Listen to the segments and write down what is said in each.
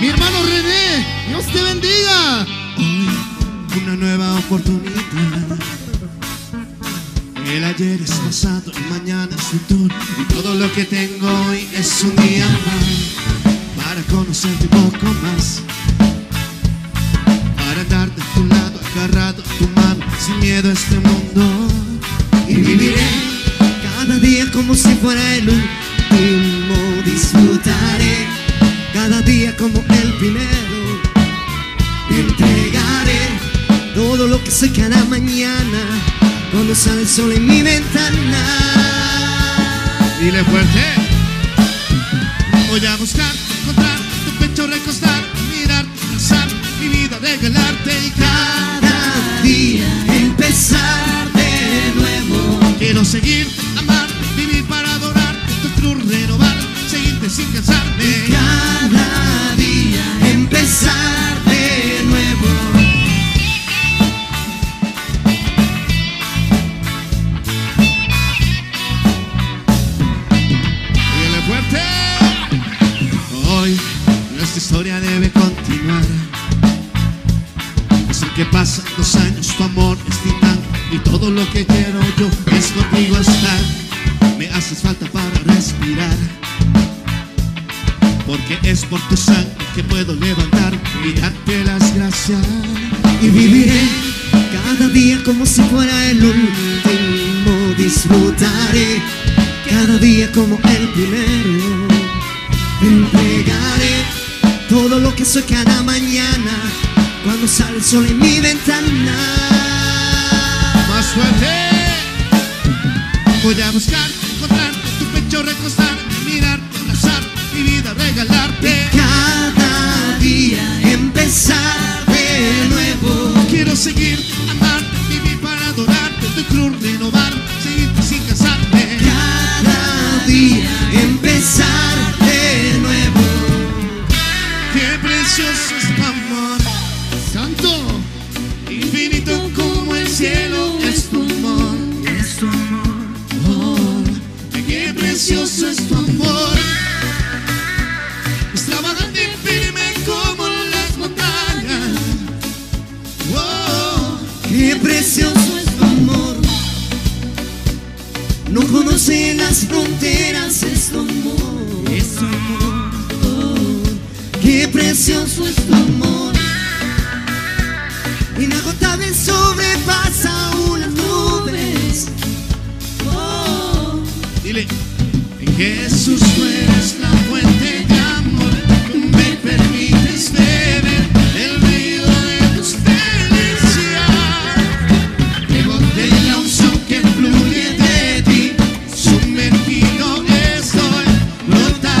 Mi hermano René, Dios te bendiga. Hoy una nueva oportunidad. El ayer es pasado y mañana es futuro, y todo lo que tengo hoy es un día más para conocerte un poco más, para darte a tu lado, agarrado a tu mano, sin miedo a este mundo. Y viviré cada día como si fuera el último, disfrutaré cada día como el primero, te entregaré todo lo que soy cada mañana cuando sale el sol en mi ventana. Dile fuerte. Voy a buscar, encontrar tu pecho, recostar, mirar, pasar mi vida, regalarte y cada día empezar de nuevo. Quiero seguir, amar, vivir para adorar, tu cruz renovar, seguirte sin cansarme. Y cada día empezar de nuevo. Historia debe continuar. Es el que pasan los años, tu amor es titán, y todo lo que quiero yo es contigo estar. Me haces falta para respirar, porque es por tu sangre que puedo levantar y darte las gracias. Y viviré cada día como si fuera el último, disfrutaré cada día como el primero, entregaré todo lo que soy cada mañana cuando sale el sol en mi ventana. Más fuerte. Voy a buscar, encontrar tu pecho, recostar, mirarte, abrazar mi vida, regalarte. Y cada día empezar de nuevo. Quiero seguir, amarte, vivir para adorarte, tu cruz renovar, seguirte sin casarte. Cada día empezar de nuevo. ¡Qué precioso es tu amor! ¡Santo! Infinito como el cielo es tu amor, es tu amor. Oh, ¡qué precioso es tu amor! Extravagante y firme como las montañas. Oh, ¡qué precioso es tu amor! No conoce las fronteras, es tu amor, es tu amor. Qué precioso es tu amor, inagotable, sobrepasa aún las nubes. Oh. Dile, en Jesús tú eres la fuente de amor, me permites beber el río de tus delicias. Que botella un sol que fluye de ti, sumergido estoy, brotas.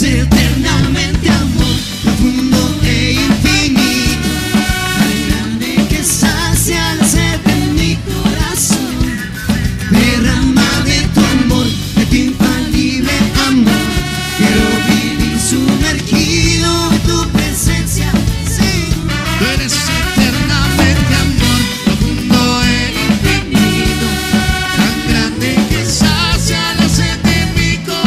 Eternamente amor, profundo e infinito, tan grande que sacia la sed en mi corazón. Derrama de tu amor, de tu infalible amor. Quiero vivir sumergido en tu presencia, Señor. Tú eres eternamente amor, profundo e infinito, tan grande que sacia la sed en mi corazón.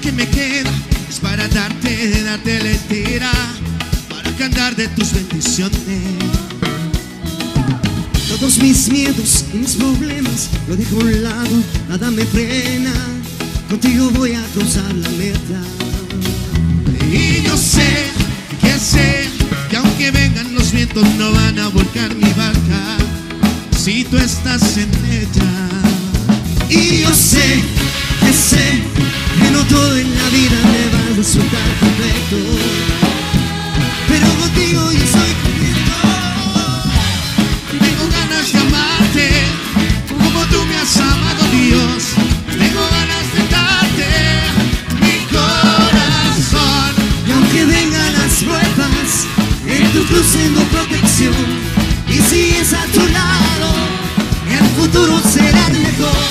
que me queda es para darte la entera, para cantar de tus bendiciones. Todos mis miedos y mis problemas lo dejo a un lado, nada me frena, contigo voy a cruzar la meta. Y yo sé que aunque vengan los vientos no van a volcar mi barca, si tú estás en ella. Y yo sé que no todo en la vida me va a resultar completo, pero contigo yo soy completo. Tengo ganas de amarte como tú me has amado, Dios. Tengo ganas de darte mi corazón. Y aunque vengan las pruebas, en tu cruz tengo protección. Y si es a tu lado, el futuro será el mejor.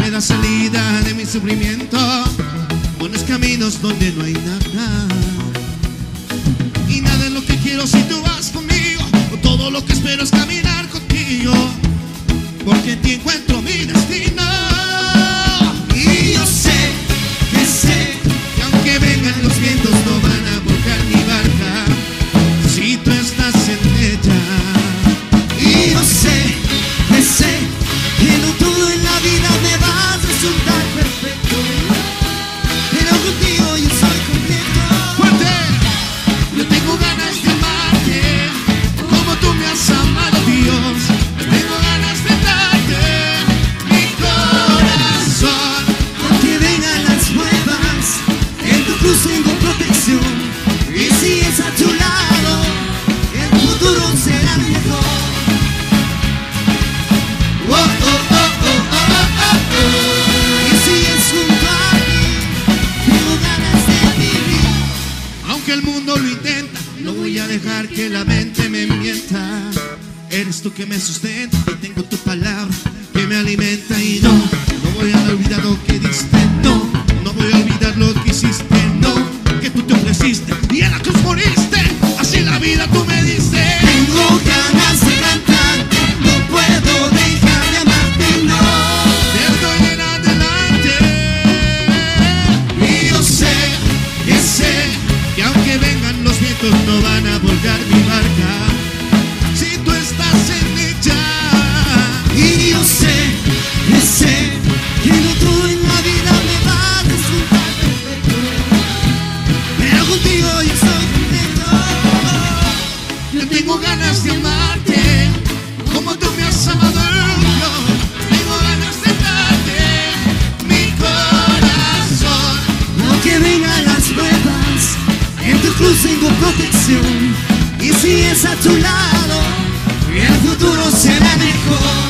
Me da salida de mi sufrimiento, buenos caminos donde no hay nada. Y nada es lo que quiero si tú vas conmigo, todo lo que espero es caminar contigo, porque en ti encuentro mi destino. Y yo sé que aunque vengan los vientos no van a volcar mi barca, si tú estás en ella. Y yo sé que no todo en la vida me va a resultar perfecto, pero contigo yo soy completo. ¡Fuerte! Yo tengo ganas de amarte como tú me has amado, Dios. Tengo ganas de darte mi corazón. Aunque vengan las pruebas, en tu cruz tengo protección. Y si es a tu lado, el futuro será mejor. El mundo lo intenta, no voy a dejar que la mente me mienta. Eres tú que me sustenta, tengo tu palabra que me alimenta. Y no voy a olvidar lo que diste, no voy a olvidar lo que hiciste, que tú te ofreciste y en la cruz moriste, así la vida tú me diste. Tengo ganas de cantarte, no puedo dejar de amarte, te estoy en adelante. Y yo sé que aunque vengan los vientos no van a volcar mi barca, si tú estás en ella. Y yo sé que no todo en la vida me va a resultar perfecto, pero contigo yo soy completo. Yo tengo ganas de amarte como tú me has amado, yo. Tengo ganas de darte mi corazón. Aunque vengan las pruebas, en tu cruz tengo protección, y si es a tu lado, el futuro será mejor.